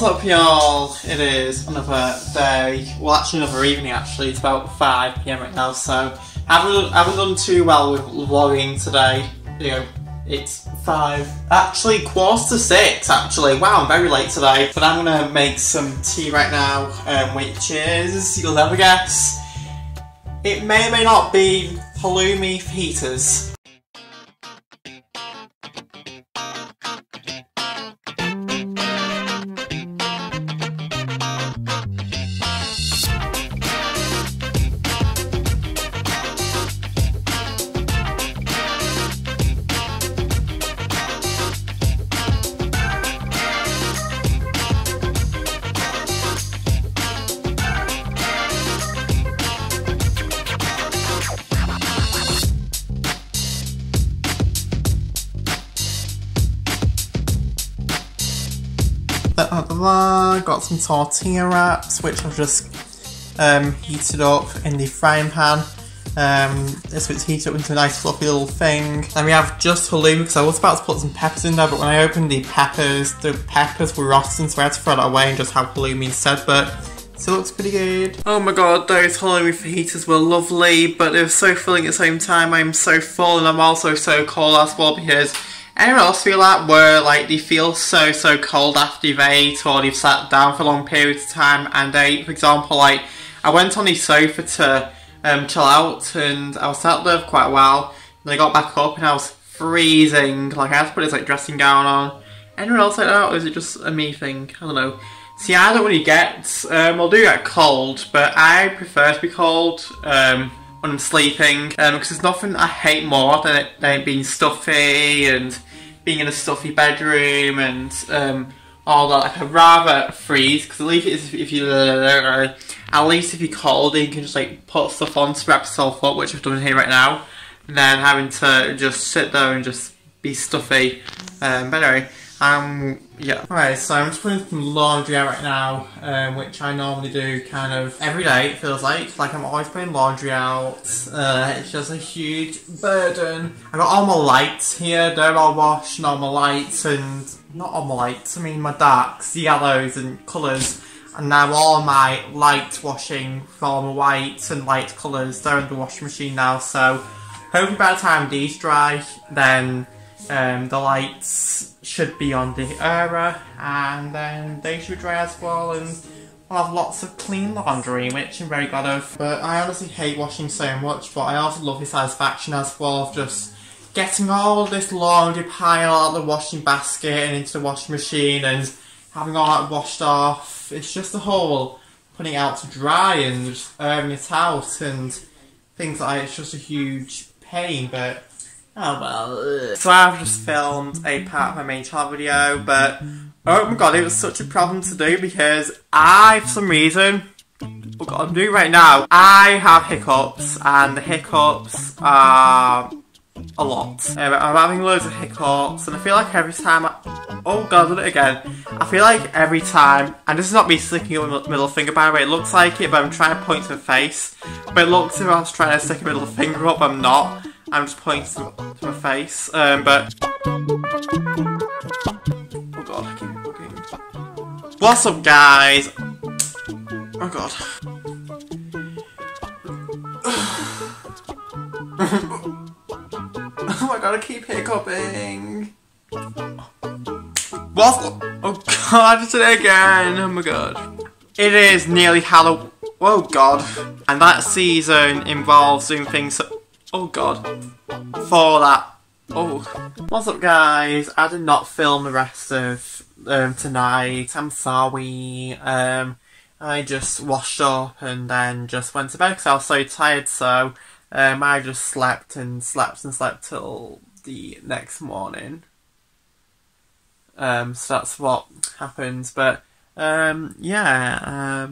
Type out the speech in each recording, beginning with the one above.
What's up, y'all? It is another day. Well, actually, another evening. Actually, it's about 5 PM right now. So, haven't done too well with vlogging today. You know, it's 5. Actually, 6:15. Actually, wow, I'm very late today. But I'm gonna make some tea right now, which is, you'll never guess. It may or may not be halloumi fajitas. Got some tortilla wraps which I've just heated up in the frying pan. So it's heated up into a nice fluffy little thing. And we have just halloumi because I was about to put some peppers in there, but when I opened the peppers were rotten, so I had to throw that away and just have halloumi instead, but it still looks pretty good. Oh my god, those halloumi fajitas were lovely, but they were so filling at the same time. I'm so full and I'm also so cold as well because anyone else feel that where like they feel so cold after they've ate or they've sat down for long periods of time and ate. For example, like I went on the sofa to chill out and I was sat there for quite a while and I got back up and I was freezing. Like I had to put this like dressing gown on. Anyone else like that, or is it just a me thing? I don't know. See, I don't really get, I'll do get cold, but I prefer to be cold when I'm sleeping because there's nothing I hate more than it being stuffy and being in a stuffy bedroom and all that. Like, I'd rather freeze because at least if you're cold you can just like put stuff on to wrap yourself up, which I've done here right now, and then having to just sit there and just be stuffy. But anyway, yeah. Alright, so I'm just putting some laundry out right now, which I normally do kind of every day, it feels like. Like, I'm always putting laundry out. It's just a huge burden. I've got all my lights here, they're all washed, and all my lights, and not all my lights, I mean my darks, yellows, and colours. And now all my light washing for all my whites and light colours, they're in the washing machine now, so hopefully by the time these dry, then the lights should be on the air and then they should dry as well, and I'll have lots of clean laundry, which I'm very glad of. But I honestly hate washing so much, but I also love the satisfaction as well of just getting all this laundry pile out of the washing basket and into the washing machine and having all that washed off. It's just the whole putting it out to dry and just airing it out and things like that. It's just a huge pain, but oh well. So I've just filmed a part of my main channel video, but oh my god, it was such a problem to do because I, for some reason, what I'm doing right now, I have hiccups, and the hiccups are a lot. I'm having loads of hiccups, and I feel like every time oh god, I've done it again. I feel like every time, and this is not me sticking up my middle finger by the way, it looks like it, but I'm trying to point to the face, but it looks as if I was trying to stick a middle finger up, but I'm not. I'm just pointing to my face, but oh god, I keep looking. What's up, guys? Oh god. Oh my god, I keep hiccuping. What's up? Oh god, I did it again. Oh my god. It is nearly Halloween. Oh god. And that season involves doing things. Oh god, for that. Oh. What's up, guys? I did not film the rest of tonight. I'm sorry. I just washed up and then just went to bed because I was so tired, so I just slept and slept and slept till the next morning. So that's what happens, but yeah, yeah.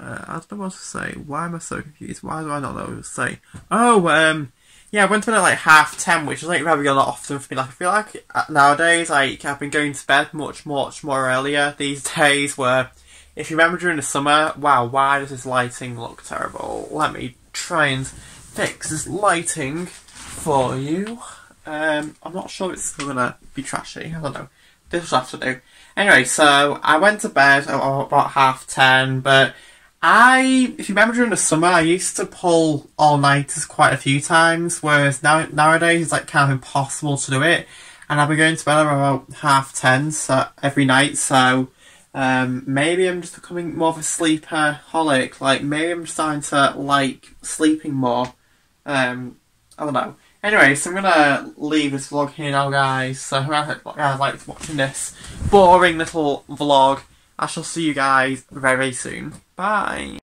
I don't know what to say. Why am I so confused? Why do I not know what to say? Oh, yeah, I went to bed at like 10:30, which is like rather a lot often for me. Like, I feel like nowadays, like, I've been going to bed much more earlier these days, where, if you remember during the summer, wow, why does this lighting look terrible? Let me try and fix this lighting for you. I'm not sure it's still gonna be trashy, I don't know. this was afternoon. Anyway, so I went to bed at about 10:30, but if you remember during the summer, I used to pull all-nighters quite a few times, whereas nowadays it's like kind of impossible to do it. And I've been going to bed around 10:30 so, every night, so maybe I'm just becoming more of a sleepaholic. Like, maybe I'm starting to like sleeping more. I don't know. Anyway, so I'm going to leave this vlog here now, guys. So whoever liked watching this boring little vlog, I shall see you guys very soon. Bye!